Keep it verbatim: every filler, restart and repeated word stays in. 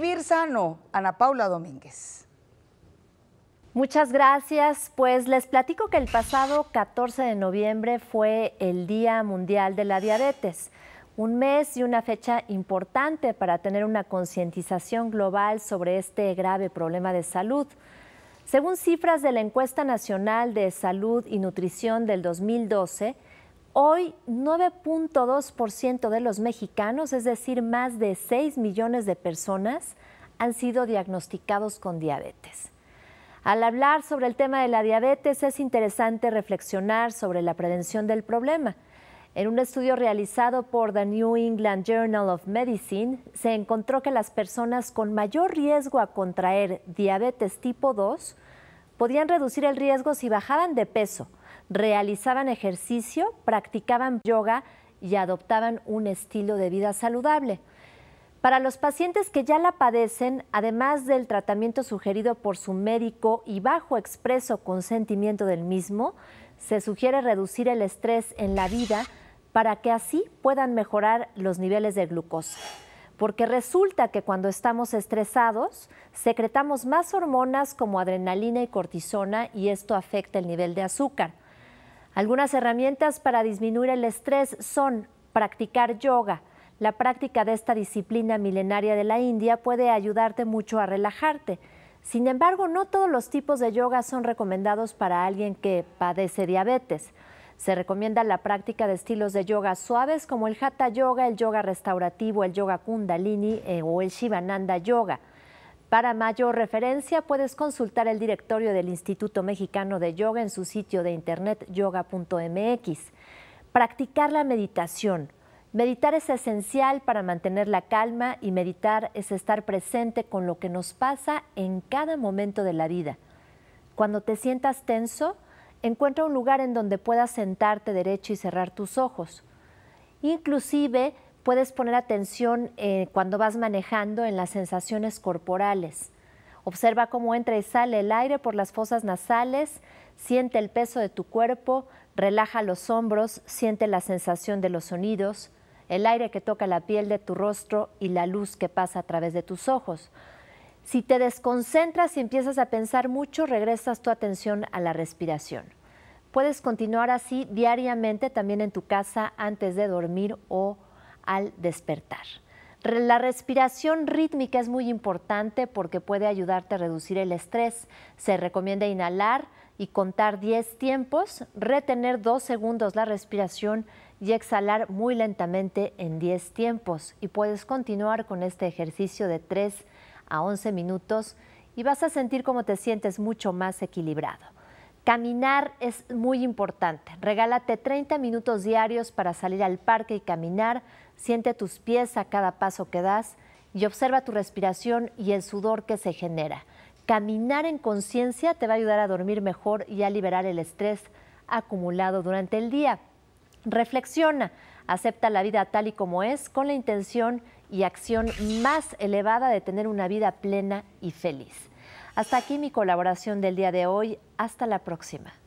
Vivir sano, Ana Paula Domínguez. Muchas gracias. Pues les platico que el pasado catorce de noviembre fue el Día Mundial de la Diabetes, un mes y una fecha importante para tener una concientización global sobre este grave problema de salud. Según cifras de la Encuesta Nacional de Salud y Nutrición del dos mil doce, hoy nueve punto dos por ciento de los mexicanos, es decir, más de seis millones de personas, han sido diagnosticados con diabetes. Al hablar sobre el tema de la diabetes, es interesante reflexionar sobre la prevención del problema. En un estudio realizado por The New England Journal of Medicine, se encontró que las personas con mayor riesgo a contraer diabetes tipo dos podían reducir el riesgo si bajaban de peso, realizaban ejercicio, practicaban yoga y adoptaban un estilo de vida saludable. Para los pacientes que ya la padecen, además del tratamiento sugerido por su médico y bajo expreso consentimiento del mismo, se sugiere reducir el estrés en la vida para que así puedan mejorar los niveles de glucosa. Porque resulta que cuando estamos estresados, secretamos más hormonas como adrenalina y cortisona y esto afecta el nivel de azúcar. Algunas herramientas para disminuir el estrés son practicar yoga. La práctica de esta disciplina milenaria de la India puede ayudarte mucho a relajarte. Sin embargo, no todos los tipos de yoga son recomendados para alguien que padece diabetes. Se recomienda la práctica de estilos de yoga suaves como el Hatha Yoga, el yoga restaurativo, el yoga Kundalini eh, o el Shivananda Yoga. Para mayor referencia puedes consultar el directorio del Instituto Mexicano de Yoga en su sitio de internet yoga punto m x. Practicar la meditación. Meditar es esencial para mantener la calma y meditar es estar presente con lo que nos pasa en cada momento de la vida. Cuando te sientas tenso, encuentra un lugar en donde puedas sentarte derecho y cerrar tus ojos. Inclusive puedes poner atención eh, cuando vas manejando en las sensaciones corporales. Observa cómo entra y sale el aire por las fosas nasales, siente el peso de tu cuerpo, relaja los hombros, siente la sensación de los sonidos, el aire que toca la piel de tu rostro y la luz que pasa a través de tus ojos. Si te desconcentras y empiezas a pensar mucho, regresas tu atención a la respiración. Puedes continuar así diariamente también en tu casa antes de dormir o al despertar. La respiración rítmica es muy importante porque puede ayudarte a reducir el estrés. Se recomienda inhalar y contar diez tiempos, retener dos segundos la respiración y exhalar muy lentamente en diez tiempos. Y puedes continuar con este ejercicio de tres a once minutos y vas a sentir cómo te sientes mucho más equilibrado. Caminar es muy importante. Regálate treinta minutos diarios para salir al parque y caminar. Siente tus pies a cada paso que das y observa tu respiración y el sudor que se genera. Caminar en conciencia te va a ayudar a dormir mejor y a liberar el estrés acumulado durante el día. Reflexiona, acepta la vida tal y como es con la intención y acción más elevada de tener una vida plena y feliz. Hasta aquí mi colaboración del día de hoy. Hasta la próxima.